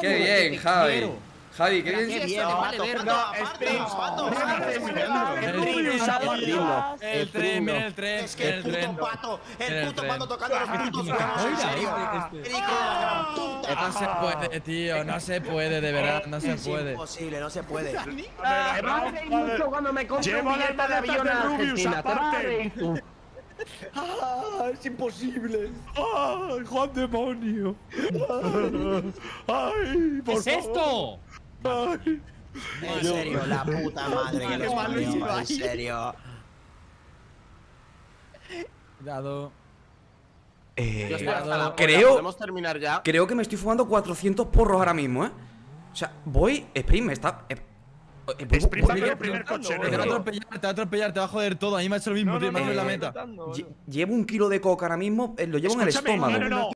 Qué bien, Javi. Javi, qué bien. El puto pato tocando los putos brazos, en serio. No se puede, tío, no se puede, de verdad, no se puede. Es imposible, no se puede. Me va a reír mucho cuando me compre un billete de avión a Argentina, te vas a reír tú. ¡Ah! ¡Es imposible! ¡Ah! ¡Juan demonio! ¡Ay! ¿Qué es esto? ¡Ay! En serio, la puta madre que los parió, en serio. Cuidado. Creo que me estoy fumando 400 porros ahora mismo, ¿eh? O sea, voy... Sprint me está... Te va a atropellar, te va a joder todo. A mí me ha hecho lo mismo, tío, me ha hecho la meta. Llevo un kilo de coca ahora mismo, lo llevo en el estómago.